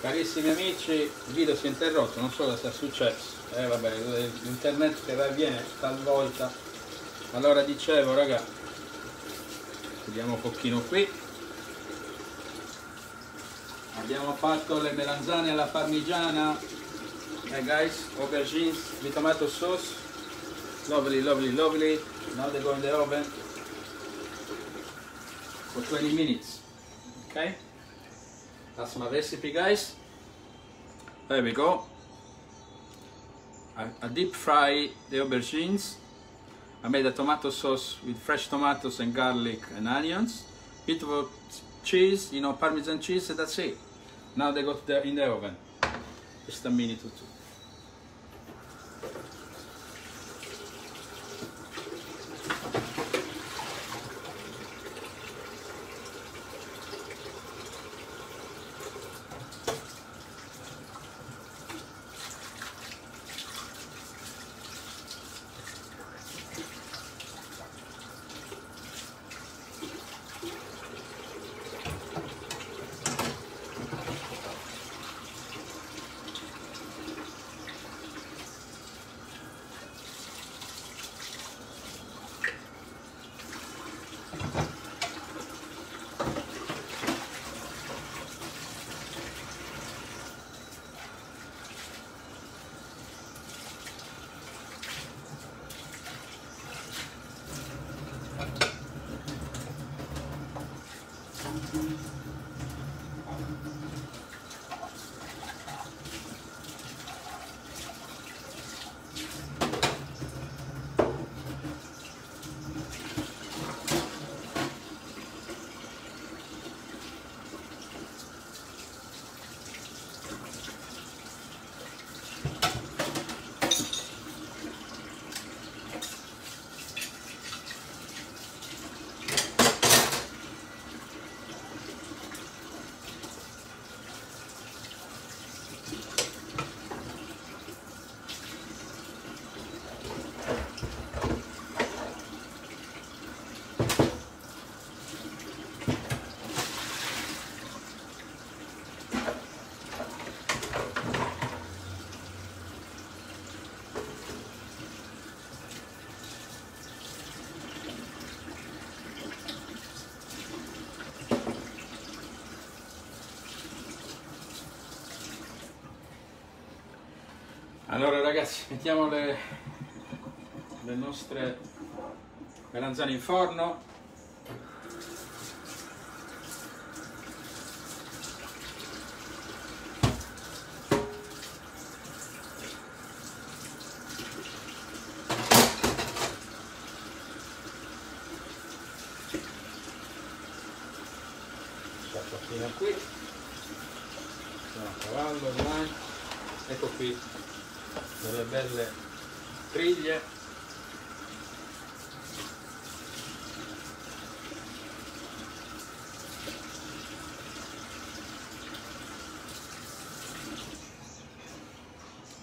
Carissimi amici, il video si è interrotto, non so cosa è successo, vabbè, l'internet che va e viene talvolta. Allora dicevo, raga, vediamo un pochino qui. Abbiamo fatto le melanzane alla parmigiana, guys, aubergines with tomato sauce, lovely, lovely, lovely. Now they go in the oven for 20 minutes, okay? That's my recipe, guys. There we go. I deep fry the aubergines. I made a tomato sauce with fresh tomatoes and garlic and onions, bit of cheese, you know, Parmesan cheese, and that's it. Now they got in the oven. Just a minute or two. Allora ragazzi, mettiamo le nostre melanzane in forno. Sciacqua fino a qui. Stiamo a cavallo ormai. Ecco qui. Delle belle triglie,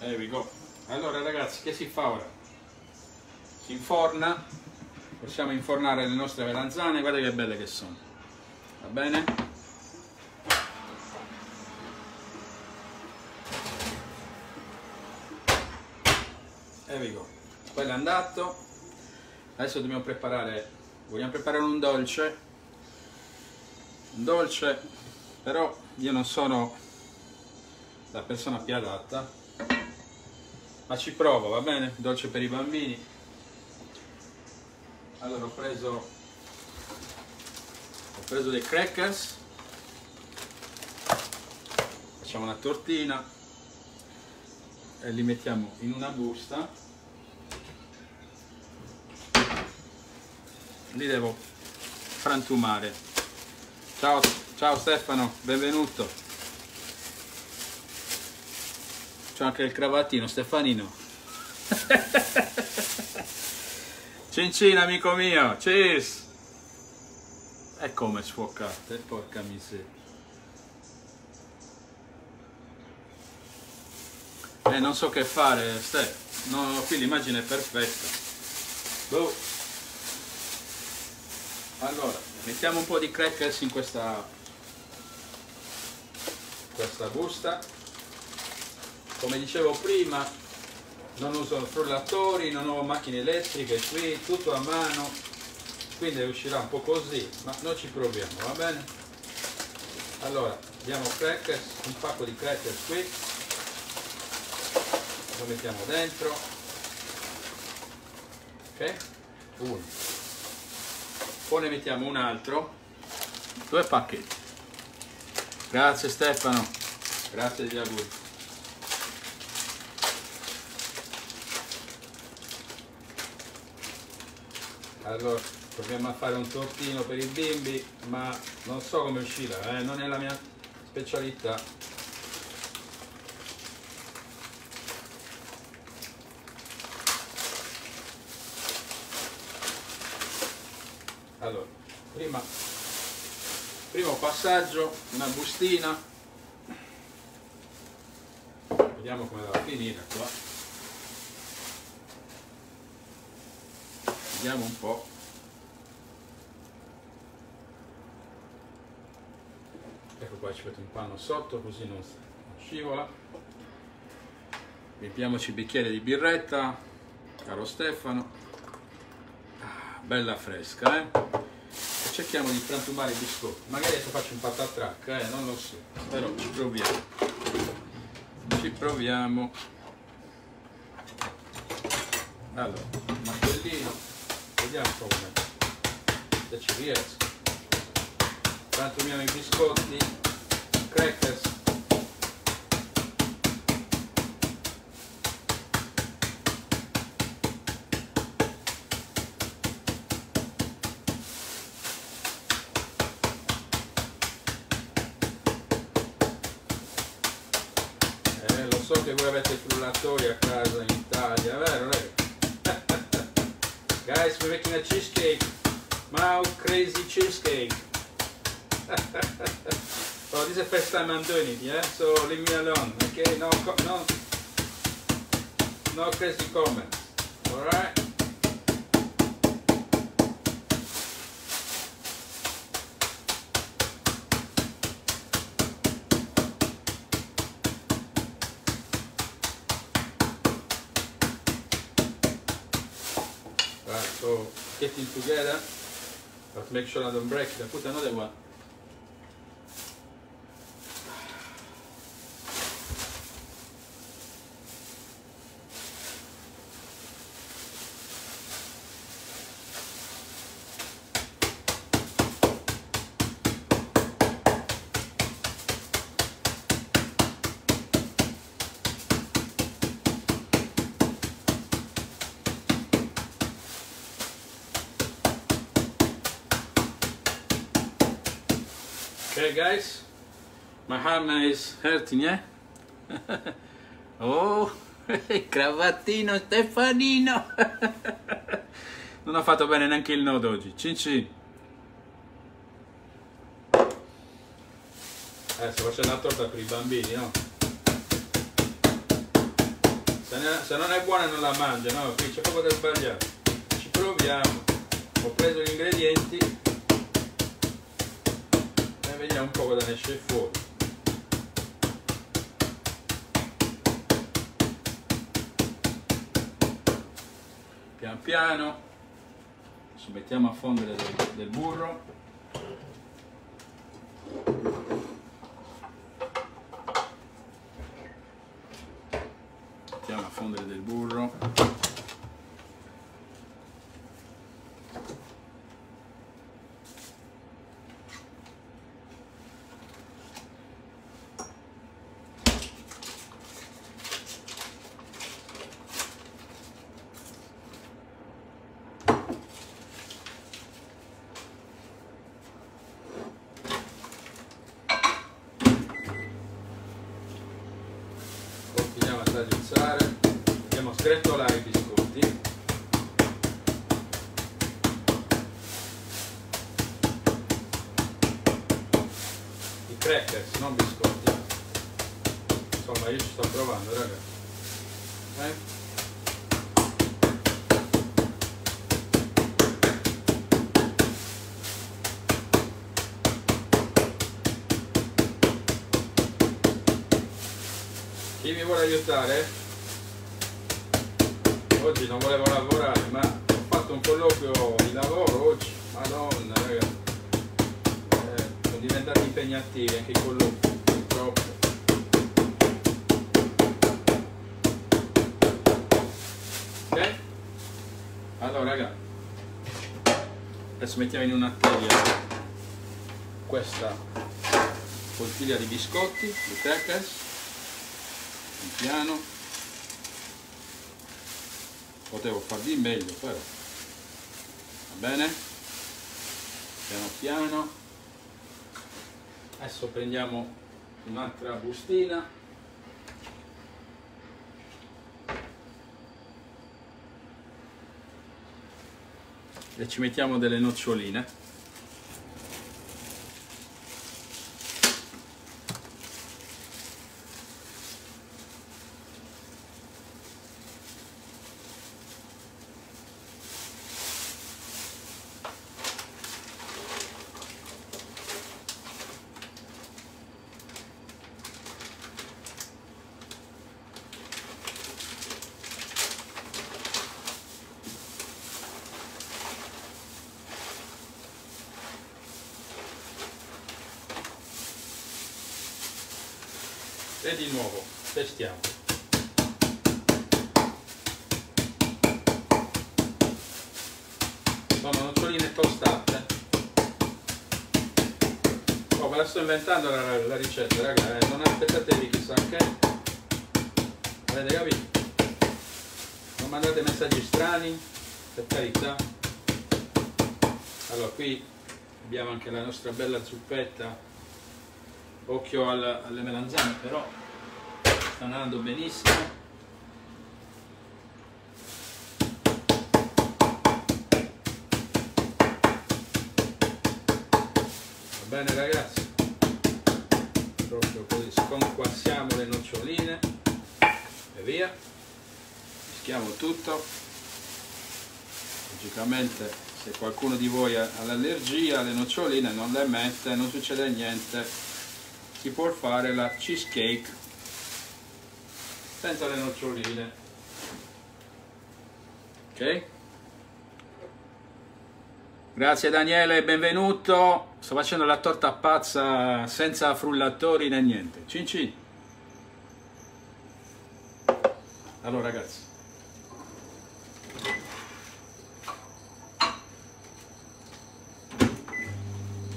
there we go. Allora ragazzi, che si fa ora? Si inforna, possiamo infornare le nostre melanzane, guarda che belle che sono, va bene? Quello è andato. Adesso dobbiamo preparare, vogliamo preparare un dolce, però io non sono la persona più adatta, ma ci provo, va bene? Dolce per i bambini. Allora ho preso dei crackers, facciamo una tortina e li mettiamo in una busta. Li devo frantumare. Ciao, ciao Stefano, benvenuto. C'ho anche il cravattino, Stefanino. Cincina, amico mio, cheers. E come sfocate, porca miseria. Non so che fare, Stef. No, qui l'immagine è perfetta. Boh. Allora, mettiamo un po' di crackers in questa questa busta. Come dicevo prima, non uso frullatori, non ho macchine elettriche qui, tutto a mano, quindi uscirà un po' così, ma noi ci proviamo, va bene? Allora, diamo crackers, un pacco di crackers qui, lo mettiamo dentro, ok? Uno, poi ne mettiamo un altro, due pacchetti. Grazie Stefano, grazie degli auguri. Allora, proviamo a fare un tortino per i bimbi, ma non so come uscirà, non è la mia specialità. Allora, primo passaggio, una bustina, vediamo come va a finire qua, vediamo un po', ecco qua, ci metto un panno sotto così non scivola. Riempiamoci il bicchiere di birretta, caro Stefano, bella fresca, cerchiamo di frantumare i biscotti, magari adesso faccio un patatrac, non lo so, però ci proviamo. Allora, un martellino, vediamo come, se ci riesco, frantumiamo i biscotti, crackers, so che voi avete frullatori a casa in Italia, vero? Guys, we're making a cheesecake. Mau crazy cheesecake. Oh, this is the first time I'm doing it, yeah? So leave me alone, okay? No crazy comments, alright? So getting together, but make sure I don't break it. I put another one. Okay guys, my hand is hurting, yeah? Oh, cravattino Stefanino! Non ho fatto bene neanche il nodo oggi, cin cin! Adesso faccio una torta per i bambini, no? Se non è buona non la mangia, no? Qui c'è poco da sbagliare. Ci proviamo, ho preso gli ingredienti, vediamo un po' cosa ne esce fuori. Pian piano adesso mettiamo a fondere del burro. Mettiamo a fondere del burro. Dobbiamo sgretolare i biscotti, i crackers, non biscotti, insomma io ci sto provando ragazzi, Chi mi vuole aiutare? Oggi non volevo lavorare, ma ho fatto un colloquio di lavoro oggi. Madonna ragazzi, sono diventati impegnativi anche i colloqui, purtroppo. Ok? Allora ragazzi, adesso mettiamo in una teglia questa bottiglia di biscotti, di crackers, un piano. Potevo far di meglio però, va bene? Piano piano. Adesso prendiamo un'altra bustina. E ci mettiamo delle noccioline. E di nuovo testiamo. Sono noccioline tostate. Oh, me la sto inventando la ricetta, raga, non aspettatevi chissà che. Avete capito? Non mandate messaggi strani, per carità. Allora, qui abbiamo anche la nostra bella zuppetta. Occhio alle melanzane, però sta andando benissimo. Va bene ragazzi, proprio così sconquassiamo le noccioline e via, mischiamo tutto. Logicamente se qualcuno di voi ha l'allergia alle noccioline non le mette, non succede niente. Si può fare la cheesecake senza le noccioline, ok? Grazie Daniele, benvenuto. Sto facendo la torta pazza senza frullatori né niente. Cin cin. Allora ragazzi,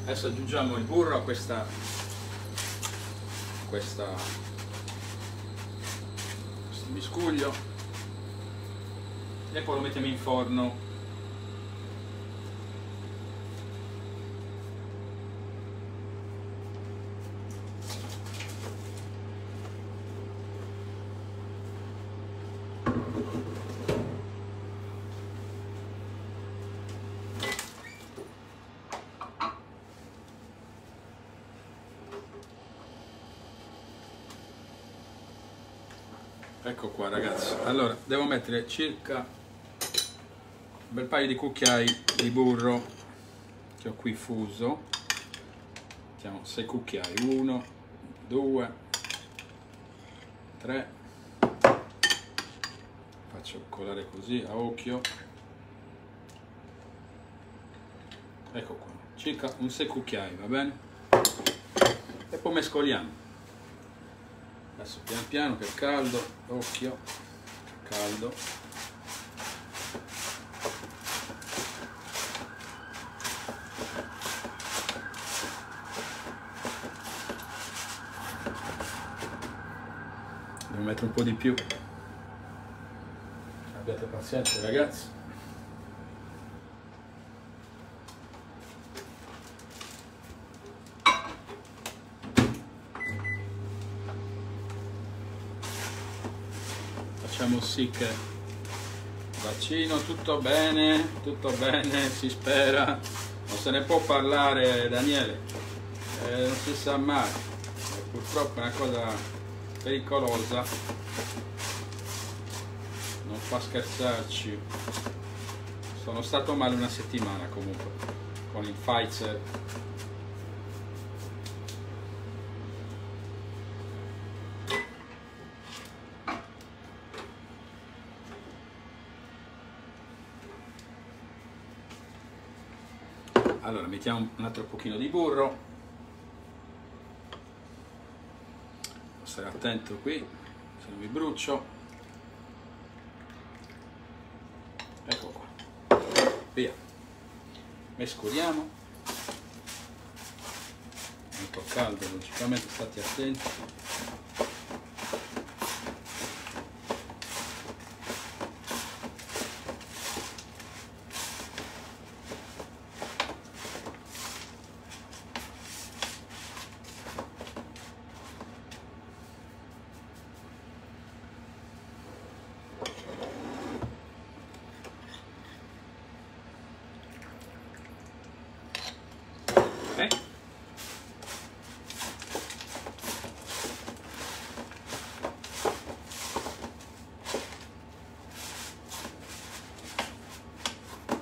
adesso aggiungiamo il burro a questo miscuglio e poi lo mettiamo in forno. Ecco qua ragazzi, allora devo mettere circa un bel paio di cucchiai di burro che ho qui fuso. Mettiamo 6 cucchiai, 1, 2, 3, faccio colare così a occhio, ecco qua, circa un 6 cucchiai, va bene? E poi mescoliamo. Adesso pian piano che è caldo, occhio, caldo. Devo mettere un po' di più. Abbiate pazienza ragazzi. Facciamo sì che vaccino tutto bene, si spera, non se ne può parlare Daniele, non si sa mai, purtroppo è una cosa pericolosa, non fa scherzarci. Sono stato male una settimana comunque con il Pfizer. Allora mettiamo un altro pochino di burro, stare attento qui se non mi brucio. Ecco qua, via, mescoliamo, molto caldo logicamente, state attenti.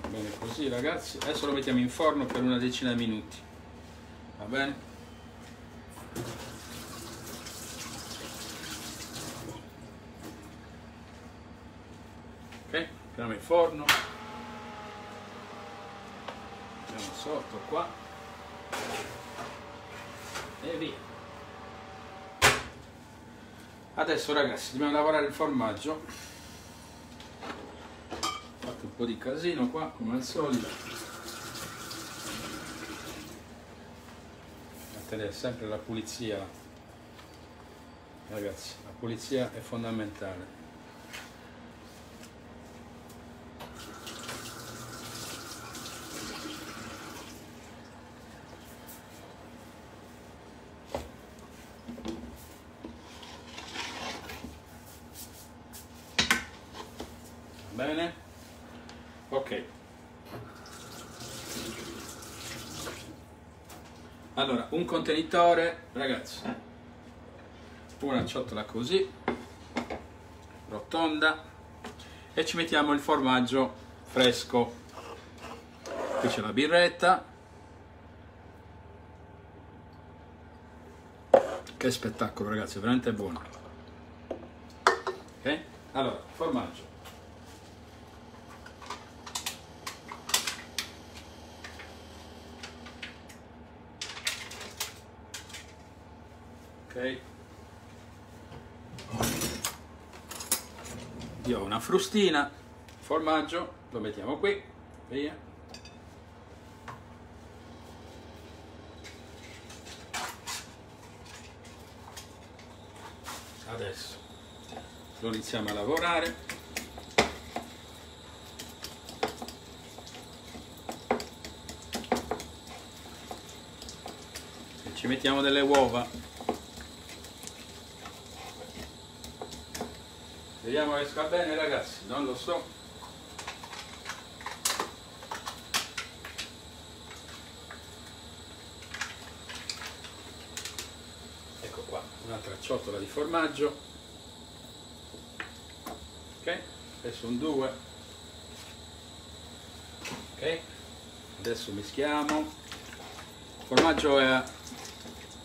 Bene così ragazzi, adesso lo mettiamo in forno per una decina di minuti, va bene? Ok, mettiamo in forno, mettiamo sotto qua e via. Adesso ragazzi dobbiamo lavorare il formaggio. Ho fatto un po' di casino qua come al solito, tenere sempre la pulizia ragazzi, la pulizia è fondamentale. Bene, ok, allora un contenitore ragazzi, una ciotola così rotonda, e ci mettiamo il formaggio fresco. Qui c'è la birretta che spettacolo ragazzi, è veramente buona. Ok, allora formaggio, io ho una frustina, formaggio lo mettiamo qui, via, adesso lo iniziamo a lavorare, e ci mettiamo delle uova. Vediamo che esca bene ragazzi, non lo so. Ecco qua, un'altra ciotola di formaggio. Ok, adesso un 2. Ok, adesso mischiamo. Il formaggio è a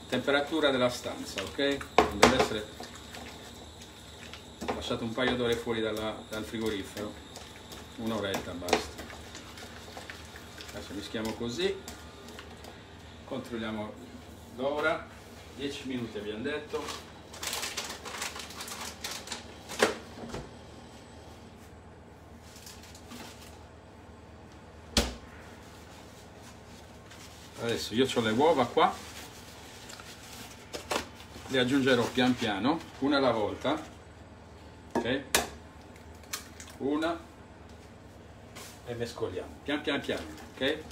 temperatura della stanza, ok? Non deve essere lasciato un paio d'ore fuori dal frigorifero, un'oretta basta. Adesso mischiamo così, controlliamo l'ora, 10 minuti abbiamo detto. Adesso io ho le uova qua, le aggiungerò pian piano, una alla volta. Okay. Una, e mescoliamo pian piano, ok? E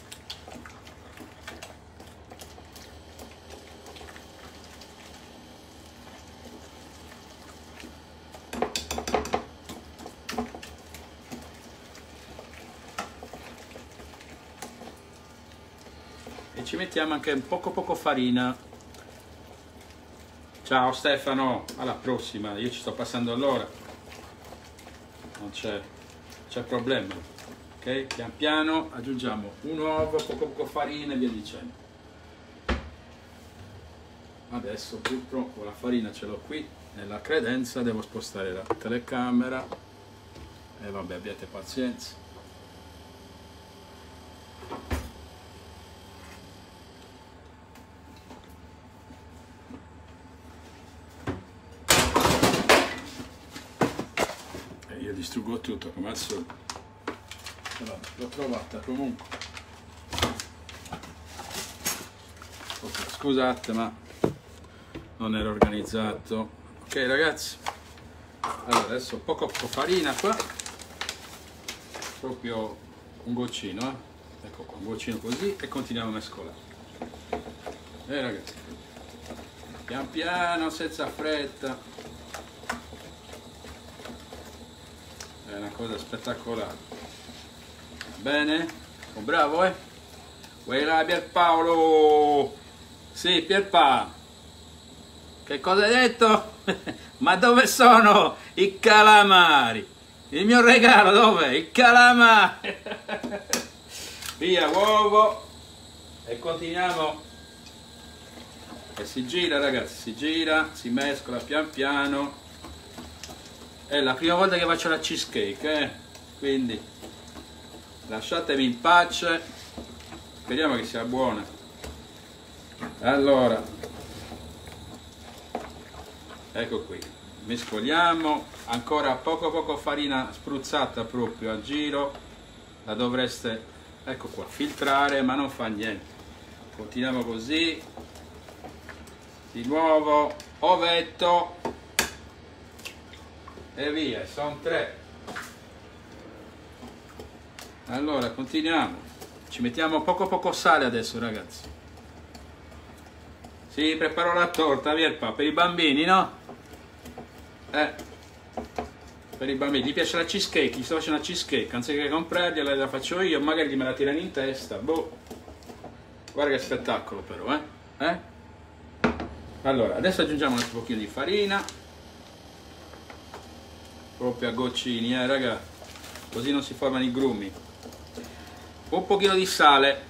ci mettiamo anche un poco farina. Ciao Stefano, alla prossima, io ci sto passando all'ora. Non c'è problema, ok? Pian piano aggiungiamo un uovo, poco farina e via dicendo. Adesso purtroppo la farina ce l'ho qui nella credenza, devo spostare la telecamera e vabbè, abbiate pazienza. distruggo tutto come al solito, però l'ho trovata comunque. Okay, scusate ma non era organizzato. Ok ragazzi, allora adesso poco farina qua, proprio un goccino, ecco qua, un goccino così, e continuiamo a mescolare. Ragazzi, pian piano, senza fretta. È una cosa spettacolare. Bene? Oh, bravo, eh? Uè là, Pierpaolo! Sì, Pierpa! Che cosa hai detto? Ma dove sono i calamari? Il mio regalo dov'è? Il calamari! Via, uovo! E continuiamo. E si gira, ragazzi, si gira, si mescola pian piano. È la prima volta che faccio la cheesecake, quindi lasciatemi in pace, speriamo che sia buona. Allora, ecco qui, mescoliamo, ancora poco farina spruzzata proprio a giro, la dovreste, ecco qua, filtrare, ma non fa niente. Continuiamo così, di nuovo ovetto. E via, sono tre. Allora continuiamo, ci mettiamo poco sale adesso, ragazzi. Si preparo la torta, Pierpa, per i bambini, no? Per i bambini, gli piace la cheesecake, gli sto facendo la cheesecake, anziché comprargliela la faccio io, magari me la tirano in testa, boh. Guarda che spettacolo però, Allora, adesso aggiungiamo un pochino di farina, proprio a goccini, raga, così non si formano i grumi. Un pochino di sale,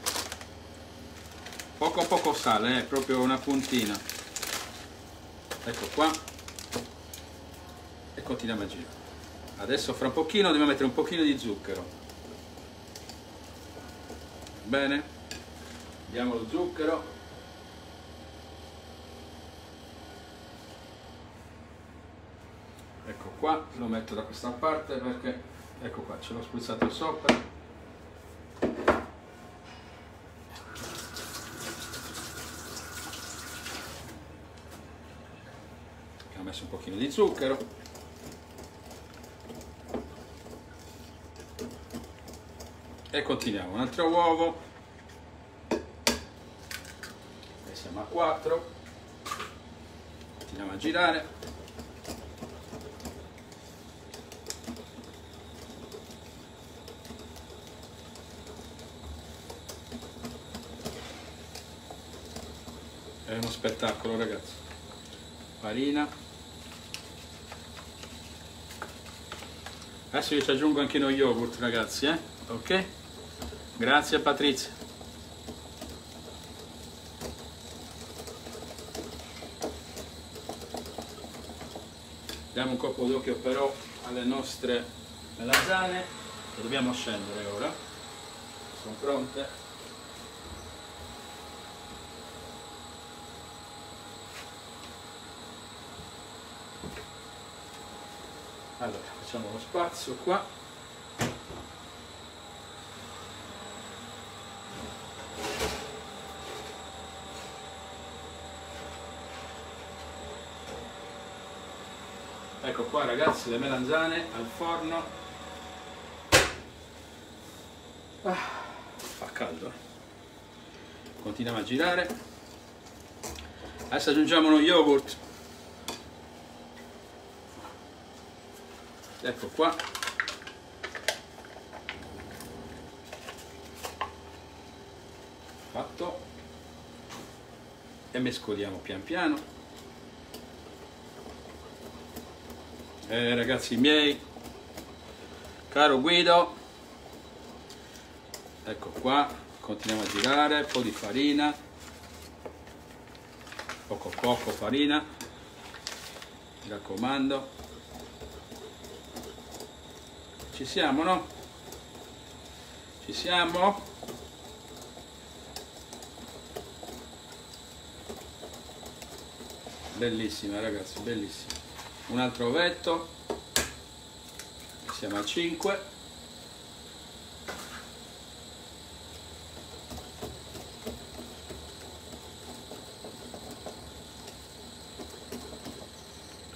poco sale, proprio una puntina, ecco qua, e continuiamo a girare. Adesso fra un pochino dobbiamo mettere un pochino di zucchero. Bene, diamo lo zucchero. Ecco qua, lo metto da questa parte perché, ecco qua, ce l'ho spruzzato sopra. Ho messo un pochino di zucchero. E continuiamo, un altro uovo. E siamo a 4. Continuiamo a girare. È uno spettacolo, ragazzi. Farina. Adesso io ci aggiungo anche lo yogurt, ragazzi, ok? Grazie Patrizia. Diamo un colpo d'occhio però alle nostre lasagne, che dobbiamo scendere ora. Sono pronte. Allora, facciamo lo spazio qua. Ecco qua, ragazzi, le melanzane al forno. Fa caldo, Continuiamo a girare. Adesso aggiungiamo lo yogurt. Ecco qua, fatto, e mescoliamo pian piano. Ragazzi miei, caro Guido, ecco qua, continuiamo a girare, un po' di farina, poco farina, mi raccomando. Ci siamo, no? Ci siamo? Bellissima, ragazzi, bellissima. Un altro ovetto. siamo a 5,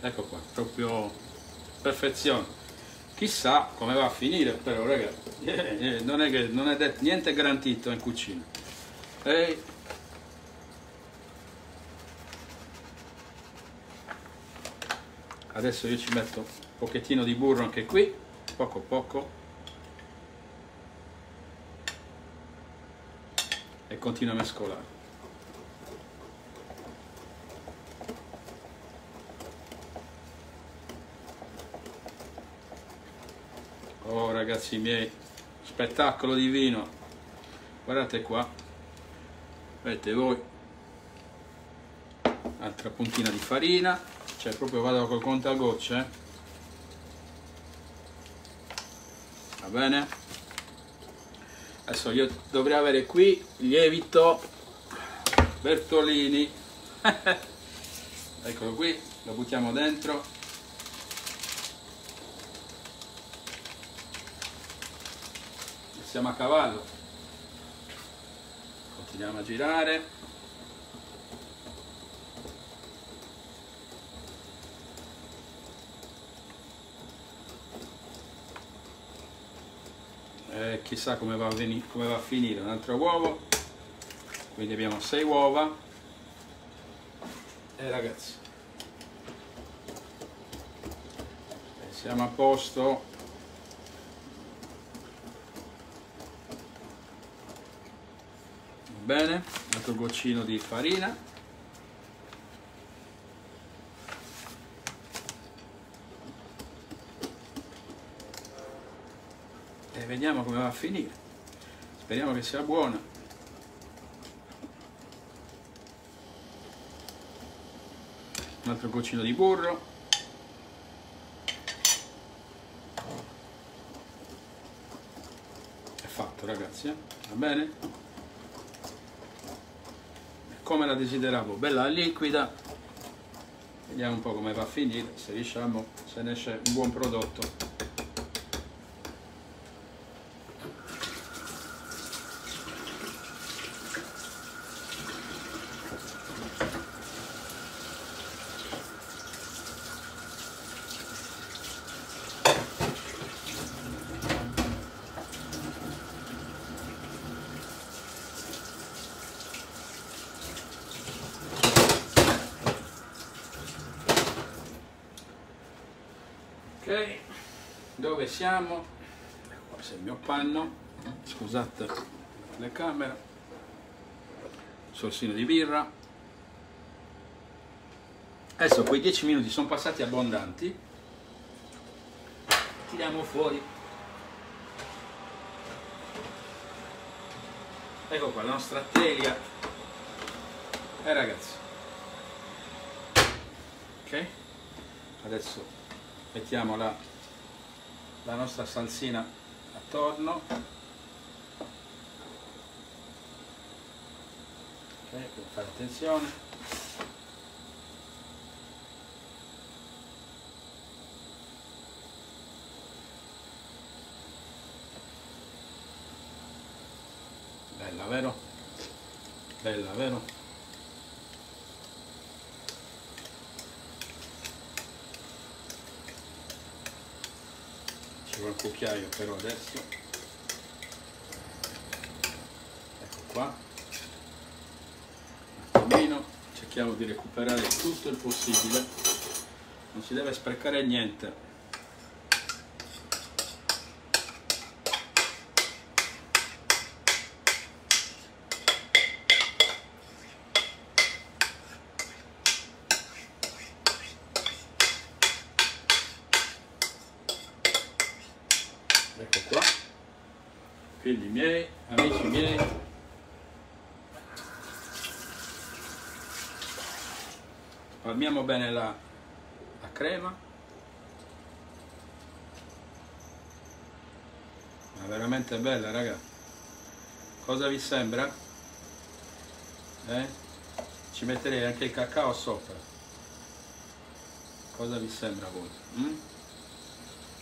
ecco qua, proprio perfezione. Chissà come va a finire, però ragazzi, non è detto, niente è garantito in cucina. Ehi. Adesso io ci metto un pochettino di burro anche qui, poco poco, e continuo a mescolare. Oh ragazzi miei, spettacolo divino! Guardate qua, vedete voi, altra puntina di farina. Cioè, proprio vado col contagocce, va bene? Adesso io dovrei avere qui lievito Bertolini. Eccolo qui, lo buttiamo dentro. Siamo a cavallo, continuiamo a girare. Chissà come va a finire. Un altro uovo, quindi abbiamo 6 uova. E ragazzi, siamo a posto. Bene, un altro goccino di farina. E vediamo come va a finire, speriamo che sia buona. Un altro goccino di burro, è fatto ragazzi, eh? Va bene? Come la desideravo, bella liquida. Vediamo un po' come va a finire, se riusciamo, se ne esce un buon prodotto. Ok, dove siamo? Questo è il mio panno, scusate la camera, sorsino di birra. Adesso quei 10 minuti sono passati abbondanti, tiriamo fuori. Ecco qua la nostra teglia. Ragazzi, ok, adesso mettiamo la nostra salsina attorno, ok, per fare attenzione. Bella, vero? Bella, vero? Un cucchiaio però adesso, ecco qua, un attimino, cerchiamo di recuperare tutto il possibile, non si deve sprecare niente. Ecco qua, figli miei, amici miei, spalmiamo bene la crema, ma veramente bella raga, cosa vi sembra? Ci metterei anche il cacao sopra, cosa vi sembra a voi?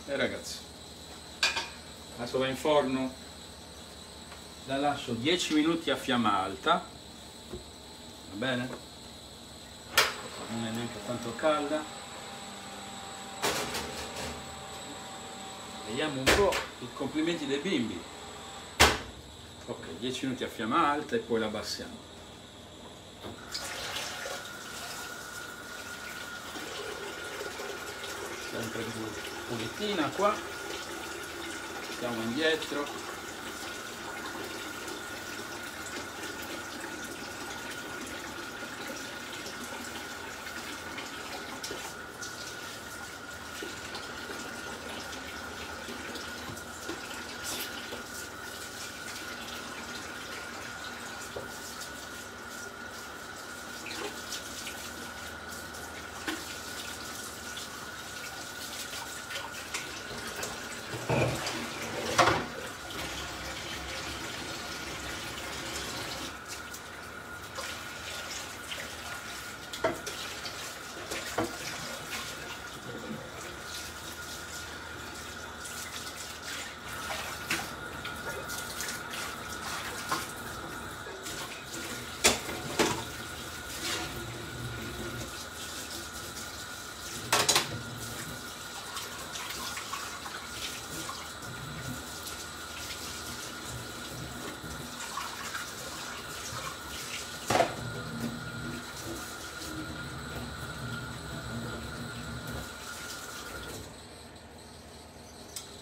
Ragazzi, Adesso va in forno, la lascio 10 minuti a fiamma alta, va bene? Non è neanche tanto calda. Vediamo un po' i complimenti dei bimbi. Ok, 10 minuti a fiamma alta e poi la abbassiamo. Sempre più pulitina qua, stiamo indietro,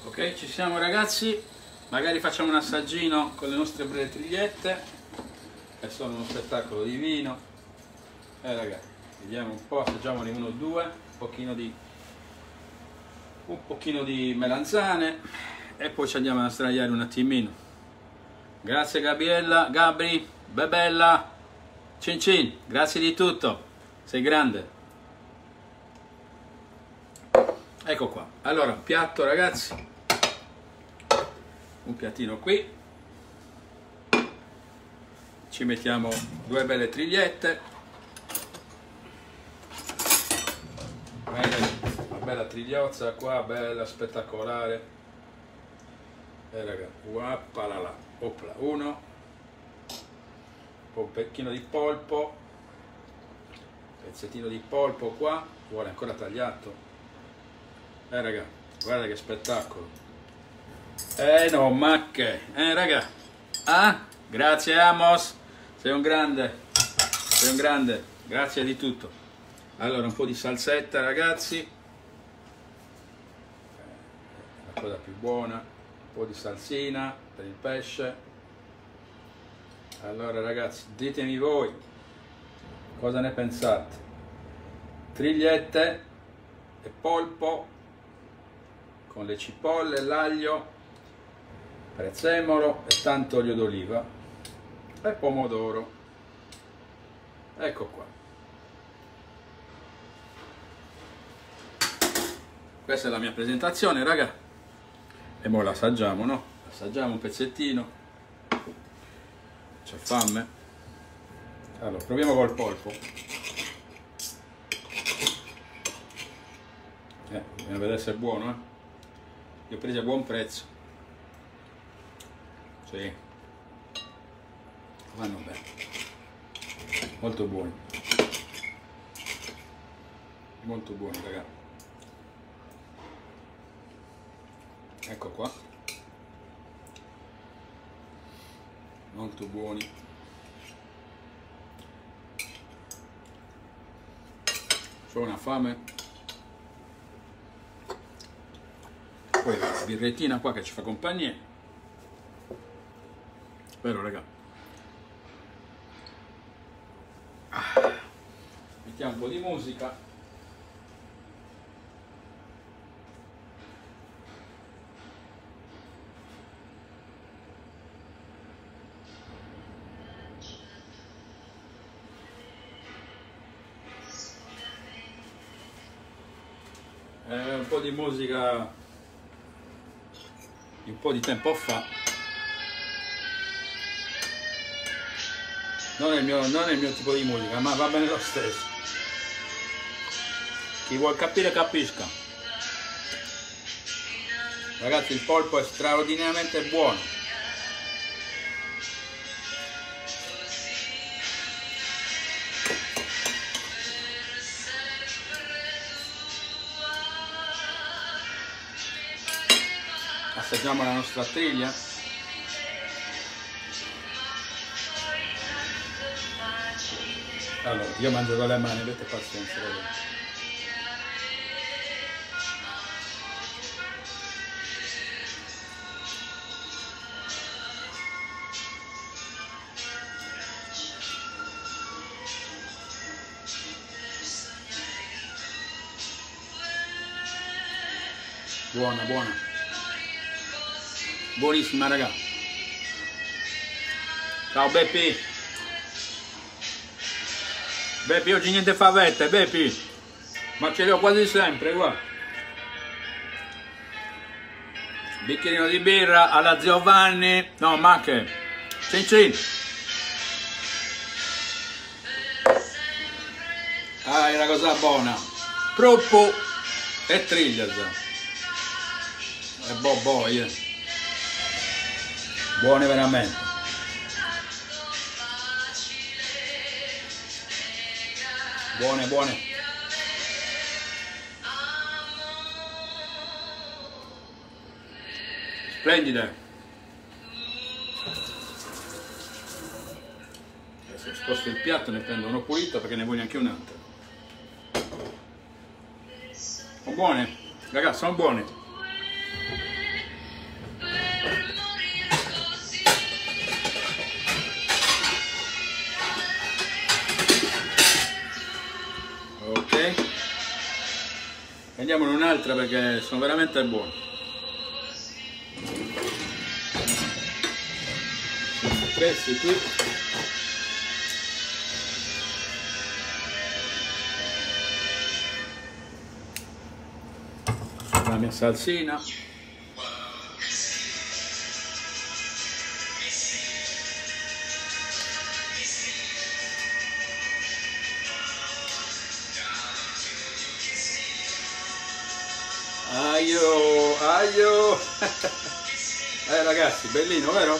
ok? Ci siamo ragazzi, magari facciamo un assaggino con le nostre breve trigliette, è solo uno spettacolo divino. Ragazzi, vediamo un po', assaggiamone uno o due, un pochino di melanzane e poi ci andiamo a sdraiare un attimino. Grazie Gabriella, Gabri, Bebella, Cin Cin, grazie di tutto, sei grande. Ecco qua, allora piatto ragazzi, un piattino qui, ci mettiamo due belle trigliette, una bella trigliozza qua, bella spettacolare, e ragazzi, opla, uno, un pezzettino di polpo, qua, vuole ancora tagliato, raga, guarda che spettacolo. No, ma che, raga, ah? Grazie Amos, sei un grande, grazie di tutto. Allora un po' di salsetta ragazzi, la cosa più buona, un po' di salsina per il pesce. Allora ragazzi, ditemi voi cosa ne pensate, trigliette e polpo con le cipolle, l'aglio, prezzemolo e tanto olio d'oliva e pomodoro. Ecco qua, questa è la mia presentazione raga, e mo la assaggiamo, no? Assaggiamo un pezzettino, c'è fame. Allora proviamo col polpo, bisogna vedere se è buono, Io ho preso a buon prezzo. Sì, vanno bene, molto buoni, ragazzi. Ecco qua, molto buoni. C'ho una fame. Poi la birrettina qua che ci fa compagnia. Però raga, mettiamo un po' di musica, un po' di musica un po' di tempo fa. Non è il mio tipo di musica, ma va bene lo stesso. Chi vuol capire capisca. Ragazzi, il polpo è straordinariamente buono. Assaggiamo la nostra triglia. Allora, io mangio con le mani, avete pazienza, ragazzi. Buona, buona, buonissima, raga. Ciao Beppi. Beppi, oggi niente favette, Beppi, ma ce le ho quasi sempre qua. Bicchierino di birra alla Giovanni. No, ma che cin cin. Ah, è una cosa buona. Troppo e triglia già. Buone veramente. Buone, buone. Splendide. Adesso sposto il piatto e ne prendo uno pulito perché ne voglio anche un altro. Sono buone, ragazzi, sono buone. Ok, andiamone un'altra perché sono veramente buone. Questi qui la mia salsina. Aio, aio. Ragazzi, bellino, vero?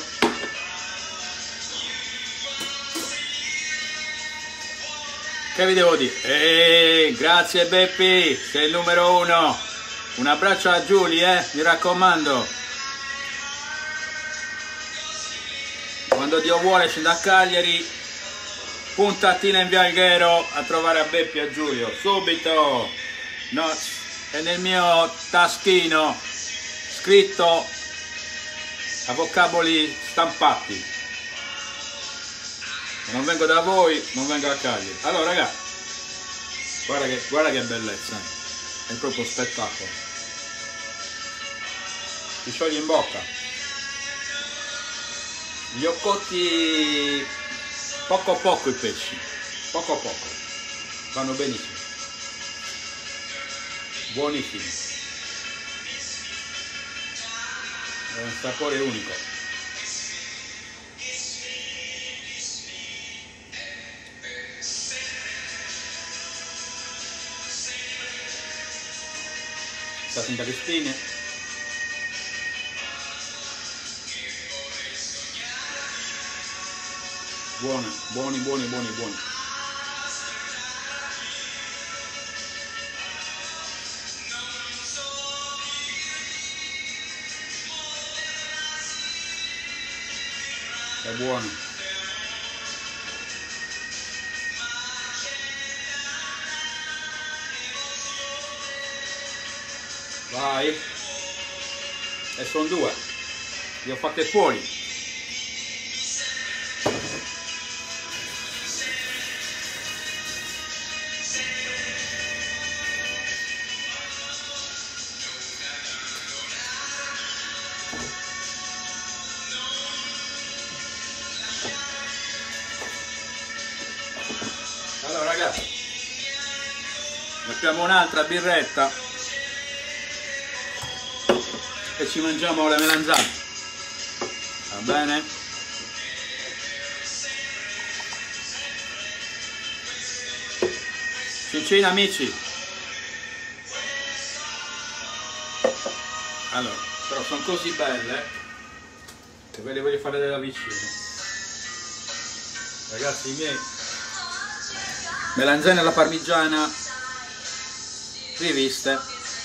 Che vi devo dire? Grazie Beppi, sei il numero uno. Un abbraccio a Giulia, mi raccomando. Quando Dio vuole scendo a Cagliari, puntatina in Via Alghero a trovare a Beppi e a Giulio, subito. No. E nel mio taschino scritto a vocaboli stampati. Non vengo da voi, non vengo a Cagliari. Allora ragazzi, guarda che bellezza, è proprio spettacolo. Si scioglie in bocca. Li ho cotti poco a poco i pesci, poco a poco, vanno benissimo. Buonissimo, è un sapore unico. Salsina Cristine. Buoni, buoni, buoni, buoni, buoni. È buono. Vai. E sono due. Li ho fatte fuori. Facciamo un'altra birretta e ci mangiamo le melanzane, va bene? Cincina amici. Allora però sono così belle che ve le voglio fare da vicino, ragazzi miei. Melanzane alla parmigiana riviste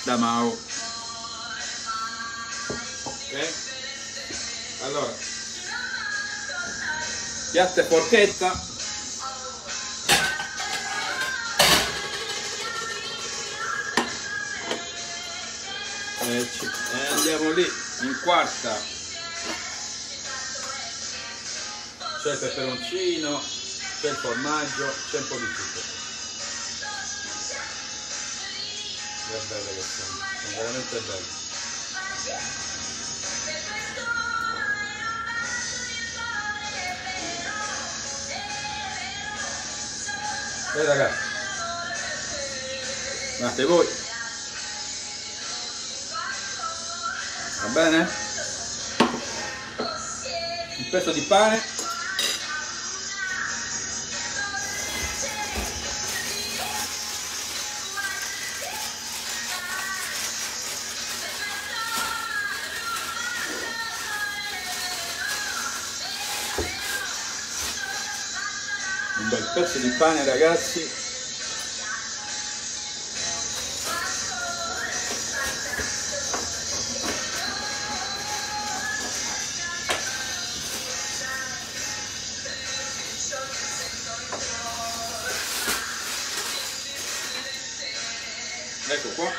da Mau. Ok, allora piatto e porchetta. E andiamo lì in quarta, c'è il peperoncino, c'è il formaggio, c'è un po' di tutto. Che belle che sono veramente belle. E ragazzi, guardate voi. Va bene? Un pezzo di pane. Un bel pezzo di pane, ragazzi. Ecco qua,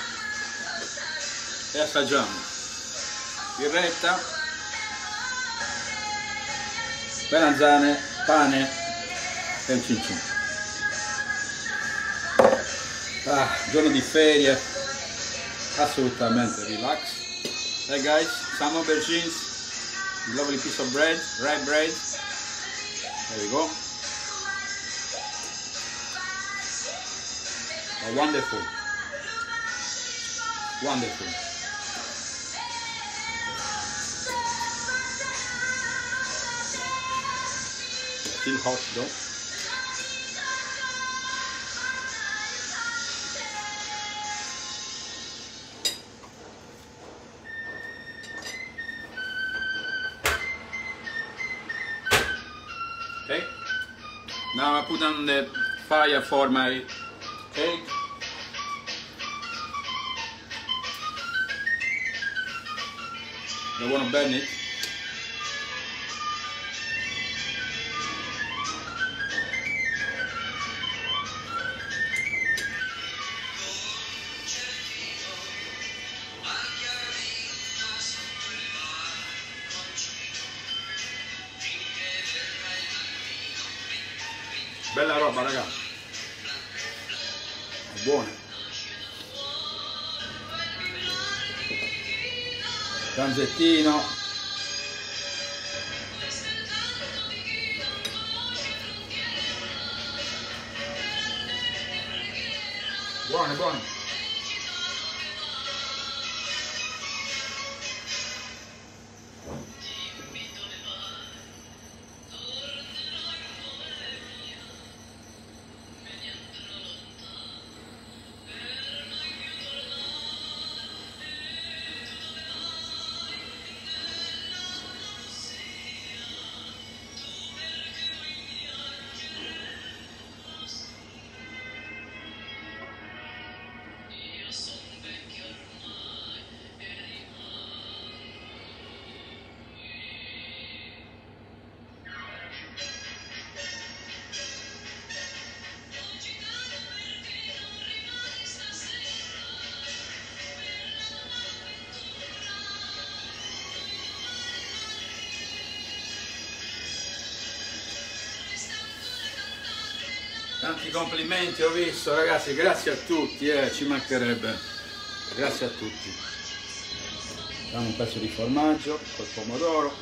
e assaggiamo birretta, melanzane, pane e un cin cin. Ah, giorno di ferie, assolutamente relax. Hey guys, some aubergines, lovely piece of bread, rye bread, there we go. Oh, wonderful. Wonderful. Still hot though. Okay. Now I put on the fire for my cake. Don't want to burn it. Bella roba, ragazzi. Buona. Tranzettino, buone buone. Tanti complimenti ho visto, ragazzi, grazie a tutti, ci mancherebbe, grazie a tutti. Diamo un pezzo di formaggio col pomodoro,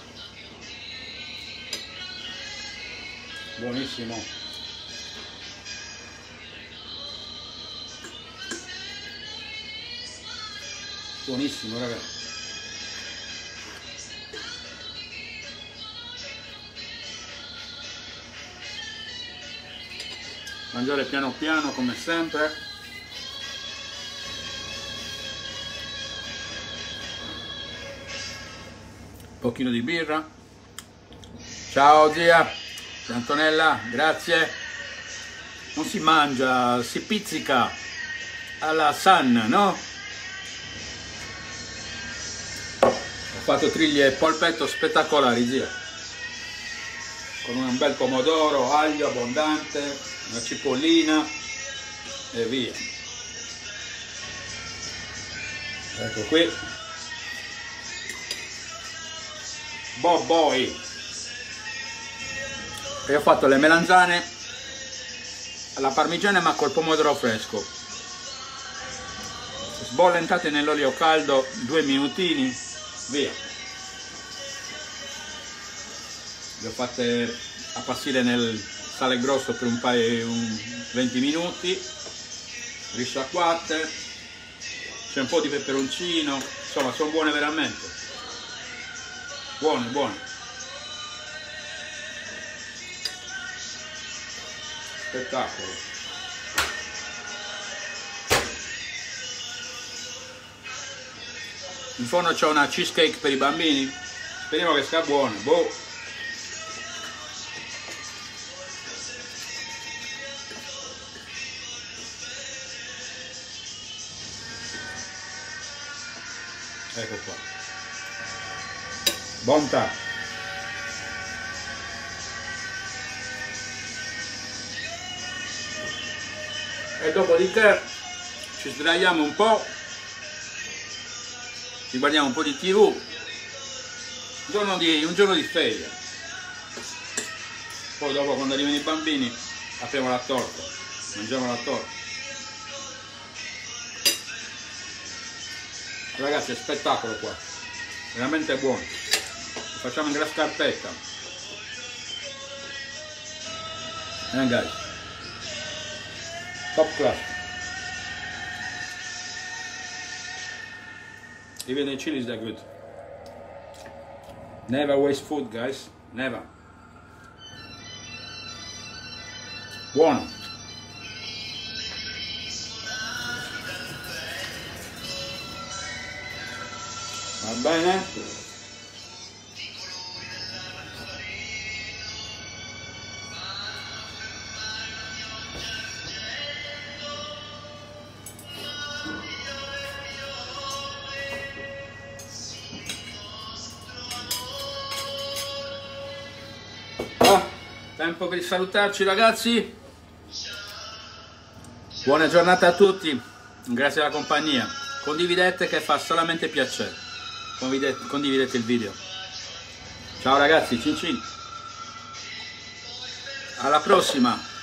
buonissimo. Buonissimo, ragazzi. Mangiare piano piano come sempre. pochino di birra. Ciao zia Antonella, grazie. Non si mangia, si pizzica alla Sanna, no? Ho fatto triglie e polpetto spettacolari, zia, con un bel pomodoro, aglio abbondante, una cipollina e via. Ecco qui, boboi. E ho fatto le melanzane alla parmigiana ma col pomodoro fresco, sbollentate nell'olio caldo 2 minutini, via. Le ho fatte appassire nel sale grosso per un paio, 20 minuti, risciacquate, c'è un po' di peperoncino, insomma sono buone veramente, buone buone. Spettacolo. In fondo c'è una cheesecake per i bambini, speriamo che sia buona, boh. Ecco qua, bontà. E dopodiché ci sdraiamo un po', ci guardiamo un po' di TV, un giorno di ferie. Poi dopo, quando arrivano i bambini, apriamo la torta, mangiamo la torta. Ragazzi, è spettacolo qua, veramente buono. Lo facciamo in gran scarpetta. Ragazzi, top class. Even the chilies are good. Never waste food, guys. Never. Buono. Va bene. Tempo per salutarci, ragazzi, buona giornata a tutti, grazie alla compagnia, condividete che fa solamente piacere, condividete il video. Ciao ragazzi, cin cin, alla prossima.